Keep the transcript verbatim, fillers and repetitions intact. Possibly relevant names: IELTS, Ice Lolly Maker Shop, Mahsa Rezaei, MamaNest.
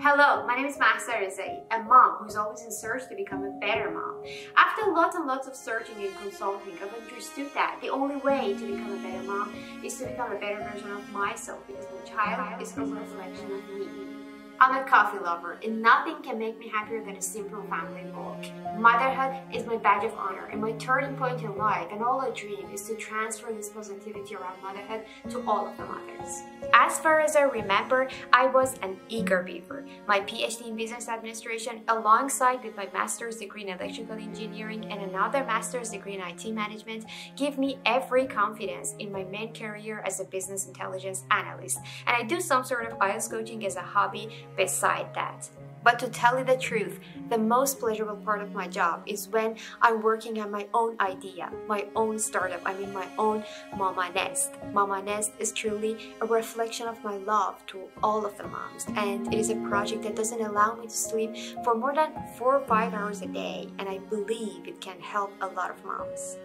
Hello, my name is Mahsa Rezaei, a mom who's always in search to become a better mom. After lots and lots of searching and consulting, I've understood that the only way to become a better mom is to become a better version of myself, because my child is a reflection of me. I'm a coffee lover, and nothing can make me happier than a simple family walk. Motherhood is my badge of honor and my turning point in life, and all I dream is to transfer this positivity around motherhood to all of the mothers. As far as I remember, I was an eager beaver. My PhD in Business Administration, alongside with my Master's degree in Electrical Engineering and another Master's degree in I T Management, gave me every confidence in my main career as a Business Intelligence Analyst, and I do some sort of I E L T S coaching as a hobby beside that. But to tell you the truth, the most pleasurable part of my job is when I'm working on my own idea, my own startup, I mean my own MamaNest. MamaNest is truly a reflection of my love to all of the moms, and it is a project that doesn't allow me to sleep for more than four or five hours a day, and I believe it can help a lot of moms.